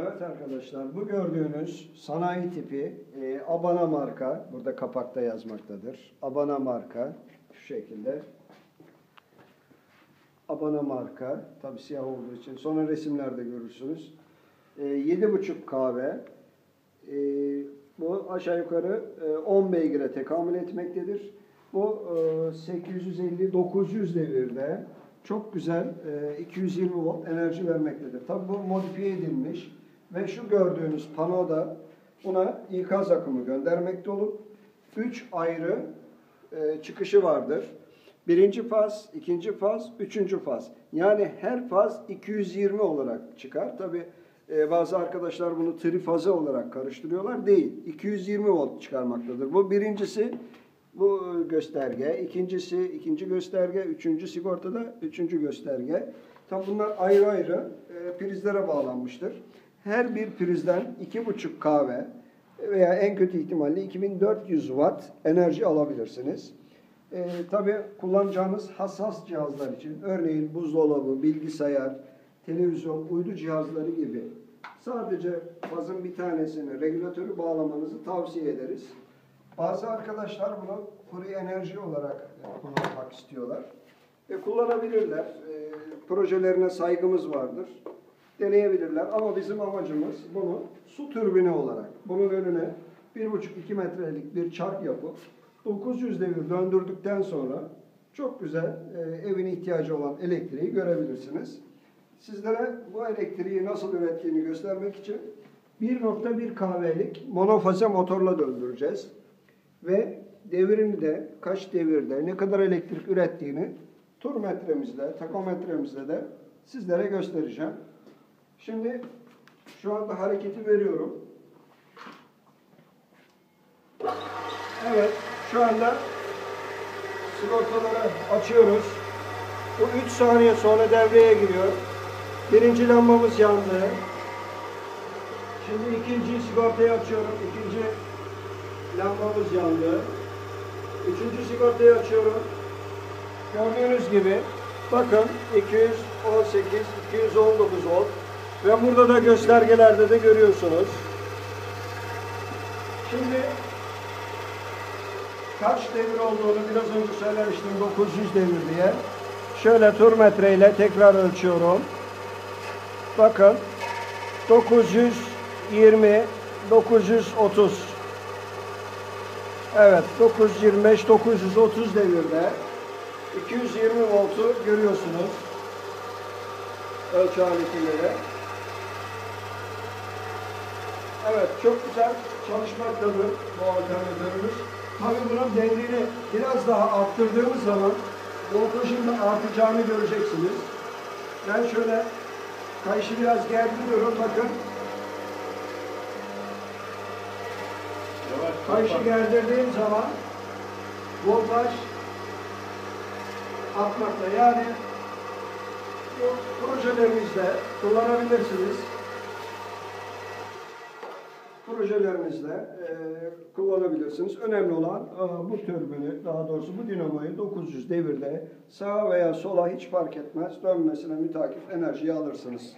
Evet arkadaşlar, bu gördüğünüz sanayi tipi Abana marka, burada kapakta yazmaktadır. Abana marka, şu şekilde. Abana marka, tabi siyah olduğu için sonra resimlerde görürsünüz. 7,5 kahve, bu aşağı yukarı 10 beygire tekamül etmektedir. Bu 850-900 devirde çok güzel 220 volt enerji vermektedir. Tabi bu modifiye edilmiş ve şu gördüğünüz panoda buna ikaz akımı göndermekte olup 3 ayrı çıkışı vardır. Birinci faz, ikinci faz, üçüncü faz. Yani her faz 220 olarak çıkar. Tabi bazı arkadaşlar bunu trifaze olarak karıştırıyorlar. Değil. 220 volt çıkarmaktadır. Bu birincisi bu gösterge. İkincisi ikinci gösterge. Üçüncü sigortada üçüncü gösterge. Tabi bunlar ayrı ayrı prizlere bağlanmıştır. Her bir prizden 2,5 kahve veya en kötü ihtimalle 2400 watt enerji alabilirsiniz. Tabii kullanacağınız hassas cihazlar için, örneğin buzdolabı, bilgisayar, televizyon, uydu cihazları gibi sadece fazın bir tanesini, regülatörü bağlamanızı tavsiye ederiz. Bazı arkadaşlar bunu kuru enerji olarak kullanmak istiyorlar. Kullanabilirler. Projelerine saygımız vardır. Deneyebilirler ama bizim amacımız bunu su türbini olarak, bunun önüne 1,5-2 metrelik bir çark yapıp 900 devir döndürdükten sonra çok güzel evine ihtiyacı olan elektriği görebilirsiniz. Sizlere bu elektriği nasıl ürettiğini göstermek için 1,1 kahvelik monofaze motorla döndüreceğiz. Ve devirini de, kaç devirde, ne kadar elektrik ürettiğini tur metremizle, takometremizle de sizlere göstereceğim. Şimdi şu anda hareketi veriyorum. Evet. Şu anda sigortaları açıyoruz. Bu 3 saniye sonra devreye giriyor. Birinci lambamız yandı. Şimdi ikinci sigortayı açıyorum. İkinci lambamız yandı. Üçüncü sigortayı açıyorum. Gördüğünüz gibi bakın 218, 219 volt ve burada da göstergelerde de görüyorsunuz. Şimdi kaç devir olduğunu biraz önce söylemiştim, 900 devir diye. Şöyle turmetre ile tekrar ölçüyorum. Bakın 920, 930. Evet, 925, 930 devirde 220 voltu görüyorsunuz. Ölçü aletiyle. Evet, çok güzel çalışmaktadır bu alternatörümüz. Tabii bunun dengini biraz daha arttırdığımız zaman voltajın da artacağını göreceksiniz. Ben şöyle kayışı biraz gerdiriyorum, bakın. Kayışı gerdirdiğim zaman voltaj artmakta. Yani bu projelerimizde kullanabilirsiniz. Projelerinizde kullanabilirsiniz. Önemli olan bu türbünü, daha doğrusu bu dinamoyu 900 devirde sağa veya sola hiç fark etmez dönmesine mütakip enerjiyi alırsınız.